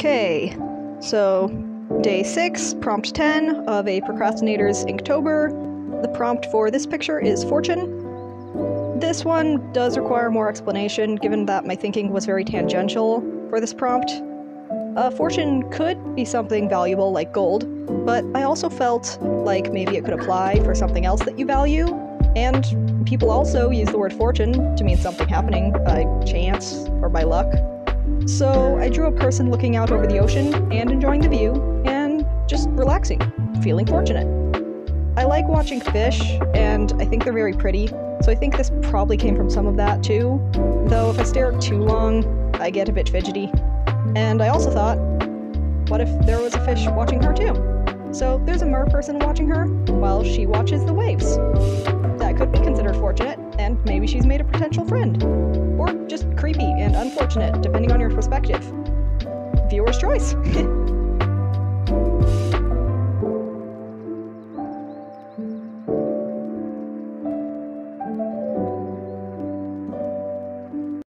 Okay, so day 6, prompt 10 of a procrastinator's Inktober. The prompt for this picture is fortune. This one does require more explanation, given that my thinking was very tangential for this prompt. Fortune could be something valuable like gold, but I also felt like maybe it could apply for something else that you value, and people also use the word fortune to mean something happening by chance or by luck. So I drew a person looking out over the ocean and enjoying the view and just relaxing, feeling fortunate. I like watching fish, and I think they're very pretty, so I think this probably came from some of that too, though if I stare too long, I get a bit fidgety. And I also thought, what if there was a fish watching her too? So there's a mer person watching her while she watches the waves. That could be considered fortunate, and maybe she's made a potential friend. Or just creepy and unfortunate, depending on your perspective. Viewer's choice.